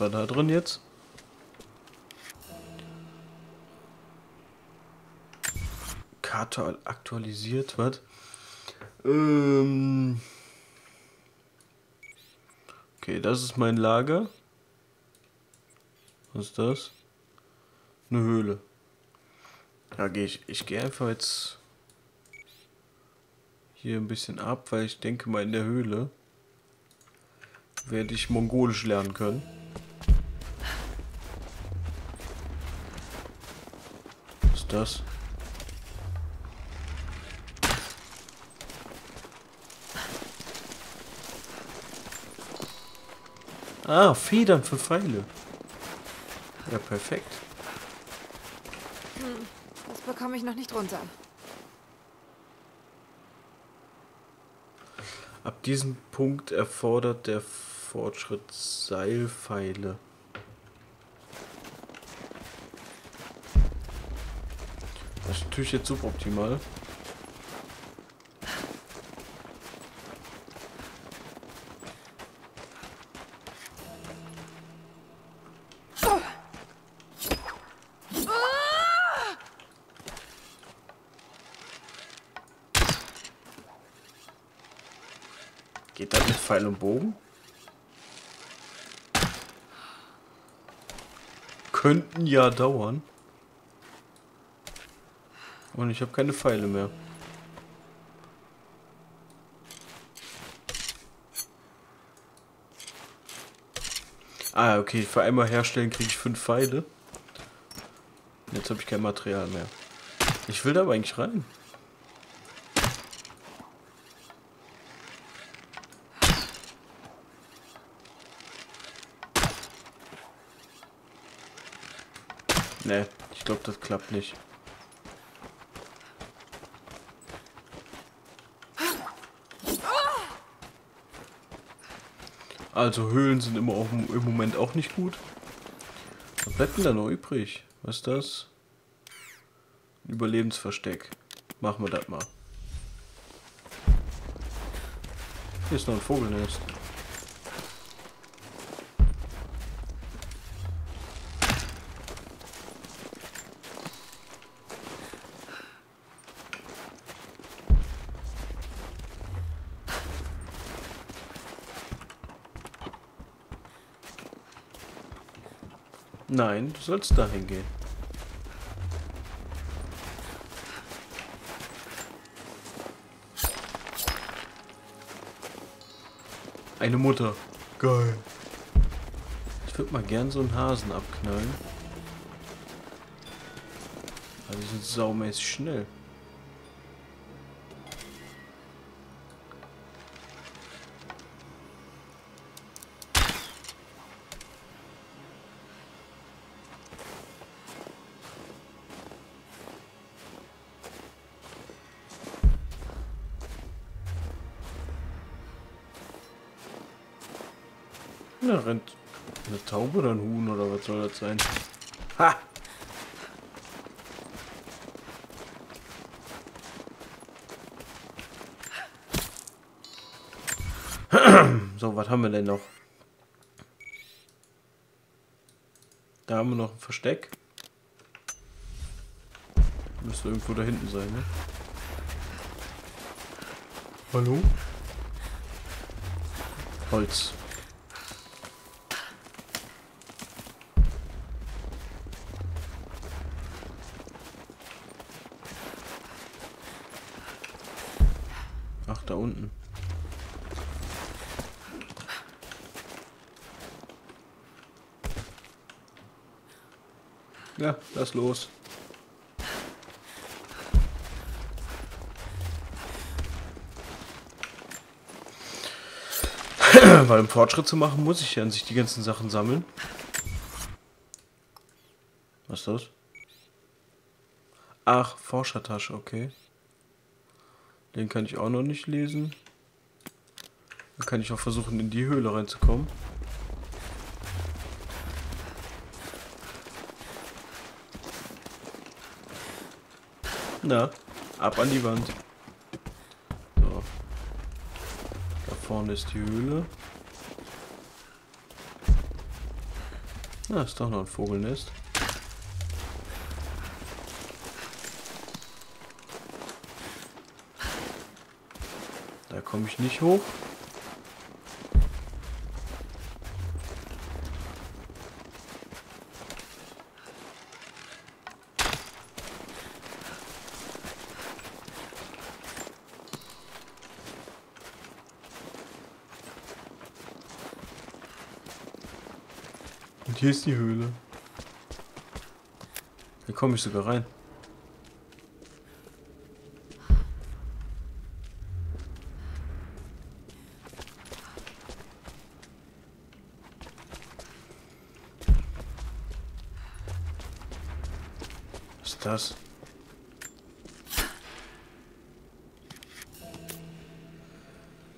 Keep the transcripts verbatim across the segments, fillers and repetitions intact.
Was war da drin jetzt? Karte aktualisiert, was? Ähm okay, das ist mein Lager. Was ist das? Eine Höhle. Da gehe ich. Ich gehe einfach jetzt hier ein bisschen ab, weil ich denke mal, in der Höhle werde ich Mongolisch lernen können. Was ist das? Ah, Federn für Pfeile. Ja, perfekt. Hm, das bekomme ich noch nicht runter. Ab diesem Punkt erfordert der Fortschritt Seilpfeile. Das ist natürlich jetzt suboptimal. Geht das mit Pfeil und Bogen? Könnten ja dauern. Und ich habe keine Pfeile mehr. Ah, okay. Für einmal herstellen kriege ich fünf Pfeile. Jetzt habe ich kein Material mehr. Ich will da aber eigentlich rein. Nee, ich glaube, das klappt nicht. Also Höhlen sind immer auch im Moment auch nicht gut. Was bleibt denn da noch übrig? Was ist das? Überlebensversteck. Machen wir das mal. Hier ist noch ein Vogelnest. Nein, du sollst dahin gehen. Eine Mutter. Geil. Ich würde mal gern so einen Hasen abknallen. Also die sind saumäßig schnell. Da rennt eine Taube oder ein Huhn oder was soll das sein? Ha! So, was haben wir denn noch? Da haben wir noch ein Versteck. Müsste irgendwo da hinten sein, ne? Hallo? Holz. Ach, da unten. Ja, lass los. Weil um Fortschritt zu machen, muss ich ja an sich die ganzen Sachen sammeln. Was ist das? Ach, Forschertasche, okay. Den kann ich auch noch nicht lesen. Dann kann ich auch versuchen, in die Höhle reinzukommen. Na, ab an die Wand. So. Da vorne ist die Höhle. Na, ist doch noch ein Vogelnest. Da komme ich nicht hoch. Und hier ist die Höhle. Da komme ich sogar rein. Was ist das?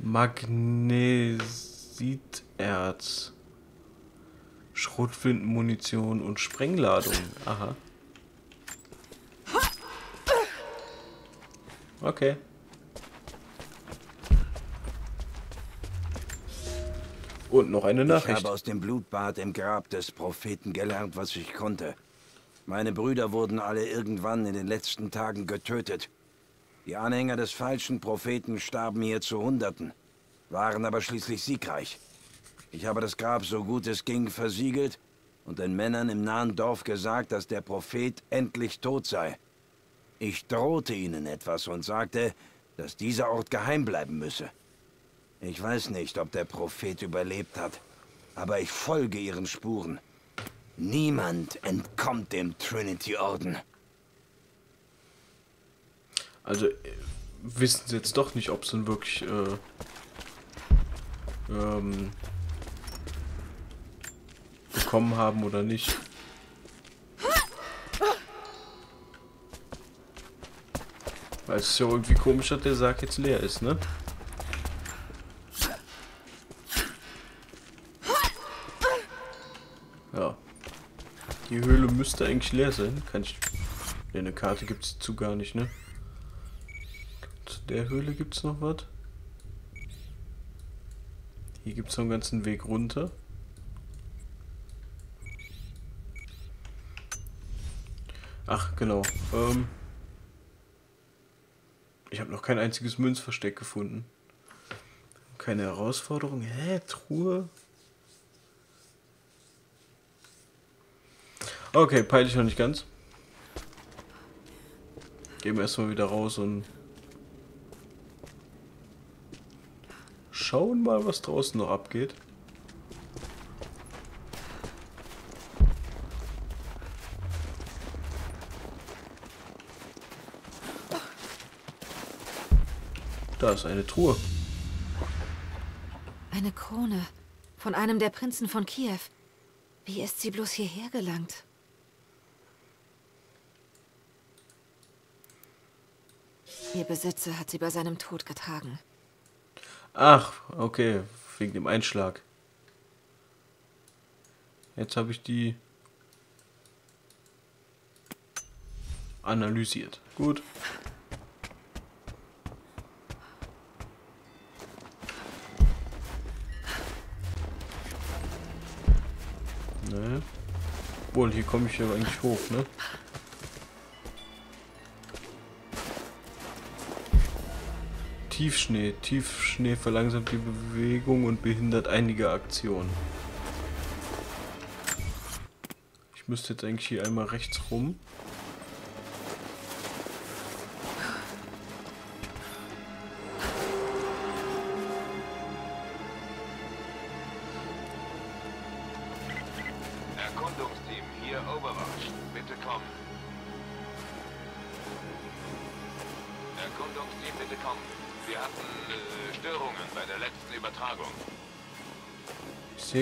Magnesiterz. Schrotflintenmunition und Sprengladung. Aha. Okay. Und noch eine Nachricht. Ich habe aus dem Blutbad im Grab des Propheten gelernt, was ich konnte. Meine Brüder wurden alle irgendwann in den letzten Tagen getötet. Die Anhänger des falschen Propheten starben hier zu Hunderten, waren aber schließlich siegreich. Ich habe das Grab, so gut es ging, versiegelt und den Männern im nahen Dorf gesagt, dass der Prophet endlich tot sei. Ich drohte ihnen etwas und sagte, dass dieser Ort geheim bleiben müsse. Ich weiß nicht, ob der Prophet überlebt hat, aber ich folge ihren Spuren. Niemand entkommt dem Trinity Orden. Also, wissen Sie jetzt doch nicht, ob es denn wirklich, äh, ähm... bekommen haben oder nicht. Weil es ist ja irgendwie komisch, dass der Sarg jetzt leer ist, ne? Ja. Die Höhle müsste eigentlich leer sein. Kann ich... Ne, eine Karte gibt es dazu gar nicht, ne? Zu der Höhle gibt es noch was. Hier gibt es noch einen ganzen Weg runter. Ach, genau. Ähm, ich habe noch kein einziges Münzversteck gefunden. Keine Herausforderung. Hä? Truhe? Okay, peile ich noch nicht ganz. Gehen wir erstmal wieder raus und schauen mal, was draußen noch abgeht. Da ist eine Truhe. Eine Krone von einem der Prinzen von Kiew. Wie ist sie bloß hierher gelangt? Ihr Besitzer hat sie bei seinem Tod getragen. Ach, okay. Wegen dem Einschlag. Jetzt habe ich die analysiert. Gut. Obwohl, hier komme ich ja eigentlich hoch, ne? Tiefschnee. Tiefschnee verlangsamt die Bewegung und behindert einige Aktionen. Ich müsste jetzt eigentlich hier einmal rechts rum.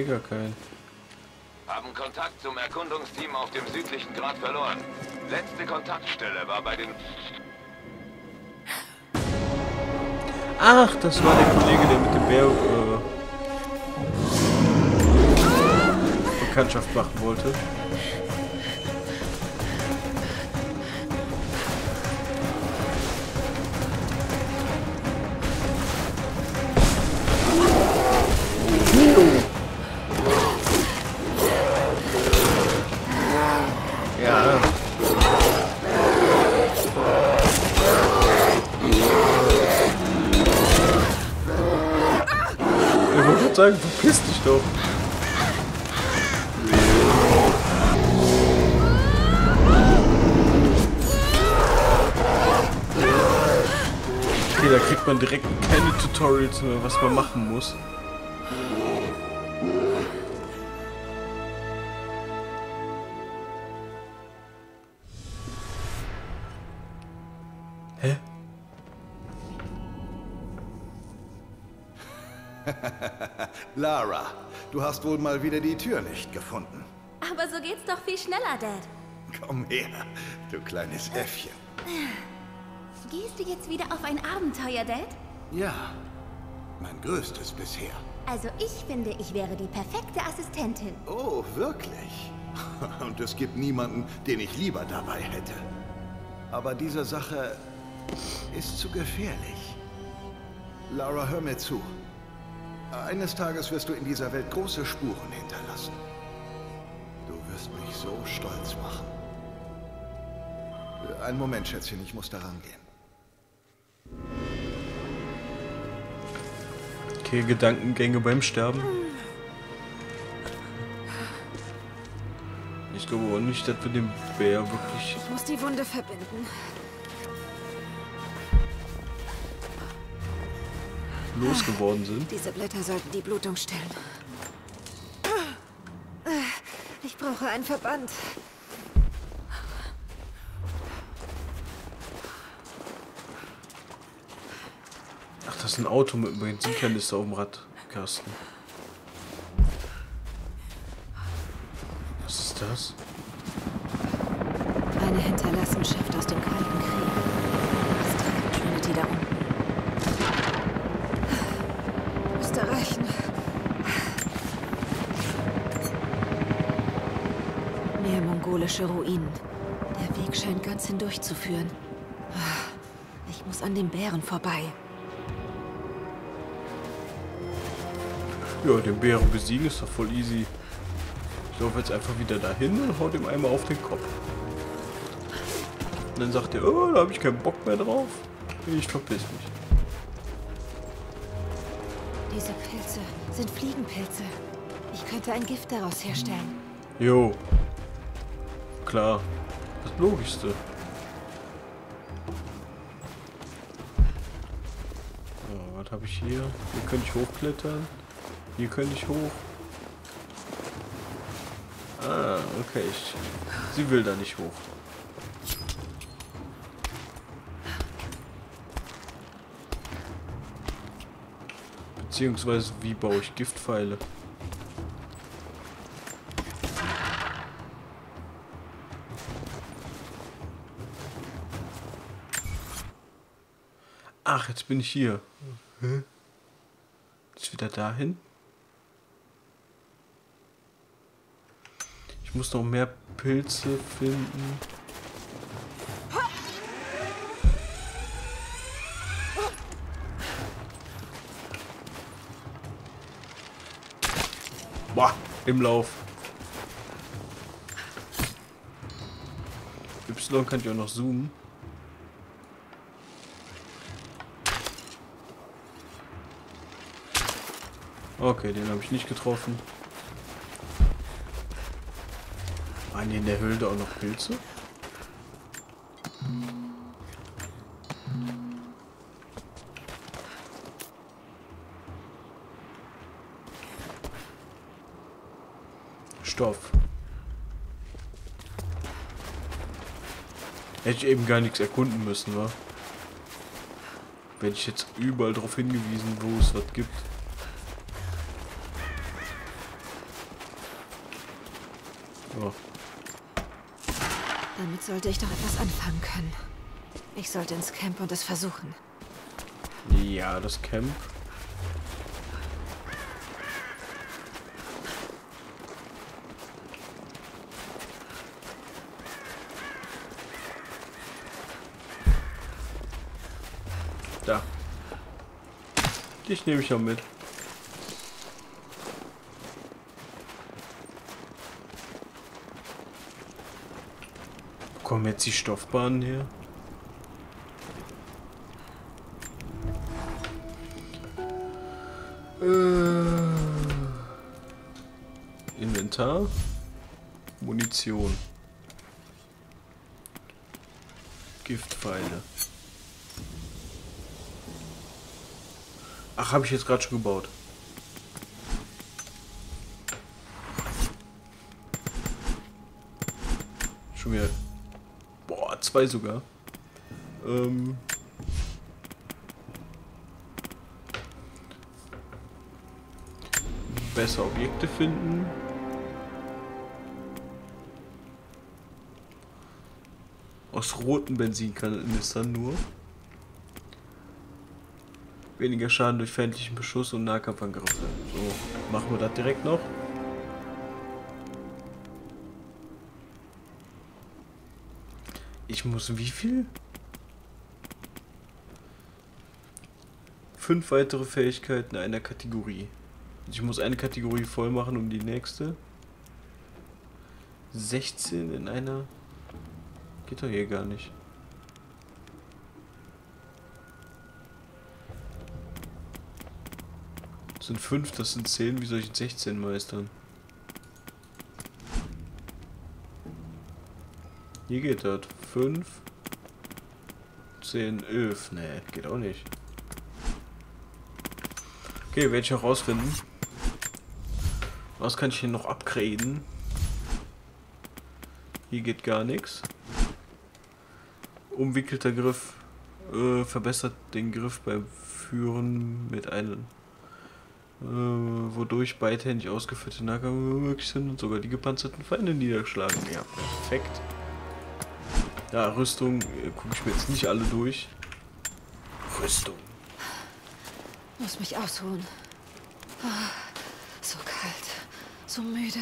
Gar kein. Haben Kontakt zum Erkundungsteam auf dem südlichen Grat verloren. Letzte Kontaktstelle war bei den... Ach, das war der Kollege, der mit dem Bär äh, Bekanntschaft machen wollte. doch sagen, verpiss dich doch. Okay, da kriegt man direkt keine Tutorials mehr, was man machen muss. Hä? Lara, du hast wohl mal wieder die Tür nicht gefunden. Aber so geht's doch viel schneller, Dad. Komm her, du kleines Äffchen. Gehst du jetzt wieder auf ein Abenteuer, Dad? Ja, mein größtes bisher. Also ich finde, ich wäre die perfekte Assistentin. Oh, wirklich? Und es gibt niemanden, den ich lieber dabei hätte. Aber diese Sache ist zu gefährlich. Lara, hör mir zu. Eines Tages wirst du in dieser Welt große Spuren hinterlassen. Du wirst mich so stolz machen. Einen Moment, Schätzchen, ich muss da rangehen. Okay, Gedankengänge beim Sterben. Ich glaube auch nicht, dass wir den Bär wirklich... Ich muss die Wunde verbinden. ...losgeworden sind. Diese Blätter sollten die Blutung stillen. Ich brauche einen Verband. Ach, das ist ein Auto mit einem Benzinkanister auf dem Radkasten. Was ist das? Eine Hinterlassenschaft aus dem Kalten Krieg. Was treibt Trinity da unten? Mehr mongolische Ruinen. Der Weg scheint ganz hindurch zu führen. Ich muss an den Bären vorbei. Ja, den Bären besiegen ist doch voll easy. Ich laufe jetzt einfach wieder dahin und haut ihm einmal auf den Kopf. Und dann sagt er, oh, da habe ich keinen Bock mehr drauf. Ich verpiss mich. Diese Pilze sind Fliegenpilze. Ich könnte ein Gift daraus herstellen. Jo. Klar. Das Logischste. So, was habe ich hier? Hier könnte ich hochklettern. Hier könnte ich hoch. Ah, okay. Ich, sie will da nicht hoch. Beziehungsweise, wie baue ich Giftpfeile? Ach, jetzt bin ich hier. Hm. Jetzt wieder dahin. Ich muss noch mehr Pilze finden. Boah, im Lauf. Y kann ich auch noch zoomen. Okay, den habe ich nicht getroffen. Waren die in der Höhle auch noch Pilze? Stoff. Hätte ich eben gar nichts erkunden müssen, wa? Wenn ich jetzt überall darauf hingewiesen, wo es was gibt. Oh. Damit sollte ich doch etwas anfangen können. Ich sollte ins Camp und es versuchen. Ja, das Camp. Da. Dich nehme ich auch mit. Kommen jetzt die Stoffbahnen hier? Äh. Inventar. Munition. Giftpfeile. Ach, habe ich jetzt gerade schon gebaut. Schon wieder. Boah, zwei sogar. Ähm. Besser Objekte finden. Aus roten Benzinkanistern nur. Weniger Schaden durch feindlichen Beschuss und Nahkampfangriffe. So, machen wir das direkt noch. Ich muss wie viel? Fünf weitere Fähigkeiten einer Kategorie. Ich muss eine Kategorie voll machen, um die nächste. sechzehn in einer... Geht doch hier gar nicht. Das sind fünf, das sind zehn. Wie soll ich sechzehn meistern? Hier geht das. fünf, zehn, elf. Ne, geht auch nicht. Okay, werde ich auch rausfinden. Was kann ich hier noch upgraden? Hier geht gar nichts. Umwickelter Griff äh, verbessert den Griff beim Führen mit einem, äh, wodurch beidhändig ausgeführte Nahkämpfe möglich sind und sogar die gepanzerten Feinde niederschlagen. Ja, perfekt. Ja, Rüstung äh, gucke ich mir jetzt nicht alle durch. Rüstung. Muss mich ausruhen. Oh, so kalt, so müde.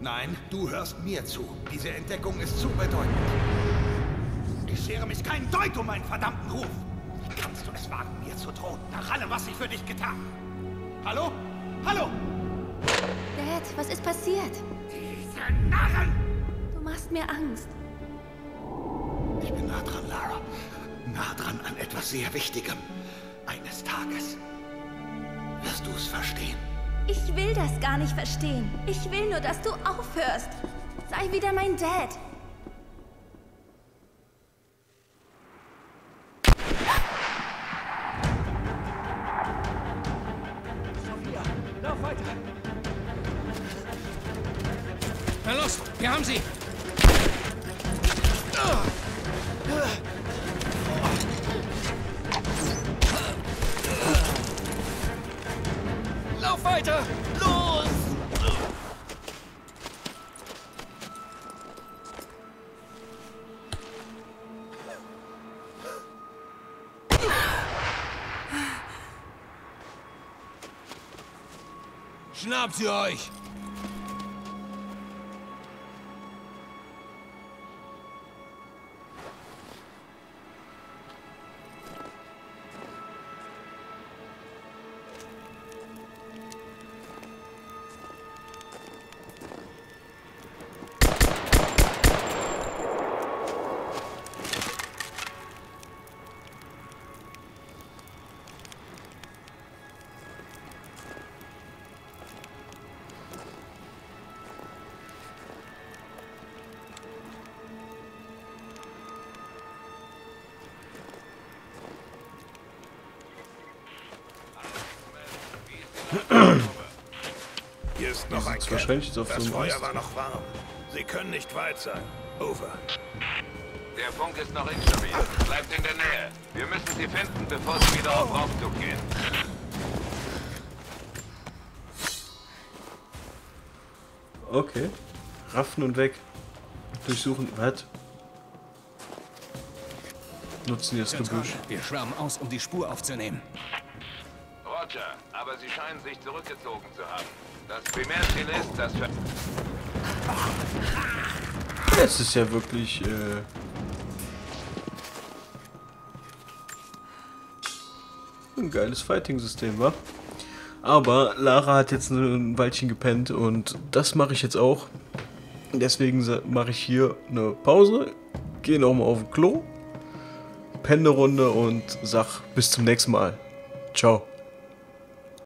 Nein, du hörst mir zu. Diese Entdeckung ist zu bedeutend. Ich schere mich keinen Deut um meinen verdammten Ruf. Wie kannst du es wagen, mir zu drohen, nach allem, was ich für dich getan? Hallo? Hallo? Dad, was ist passiert? Diese Narren! Du machst mir Angst. Ich bin nah dran, Lara. Nah dran an etwas sehr Wichtigem. Eines Tages wirst du es verstehen. Ich will das gar nicht verstehen. Ich will nur, dass du aufhörst. Sei wieder mein Dad. Sophia, lauf weiter. Na los, wir haben sie. Lauf weiter! Los! Schnappt sie euch! Hier ist noch ein Camp. Das Feuer war noch warm. Sie können nicht weit sein. Over. Der Funk ist noch instabil. Bleibt in der Nähe. Wir müssen sie finden, bevor sie wieder auf Raubzug gehen. Okay. Raffen und weg. Durchsuchen. Was? Nutzen jetzt das Gebüsch. Wir schwärmen aus, um die Spur aufzunehmen. Roger, aber sie scheinen sich zurückgezogen zu haben. Das Primärziel ist, dass wir... Es ist ja wirklich... Äh ein geiles Fighting-System, wa? Aber Lara hat jetzt ein Weilchen gepennt und das mache ich jetzt auch. Deswegen mache ich hier eine Pause, gehe nochmal auf den Klo, penne eine Runde und sag bis zum nächsten Mal. Ciao.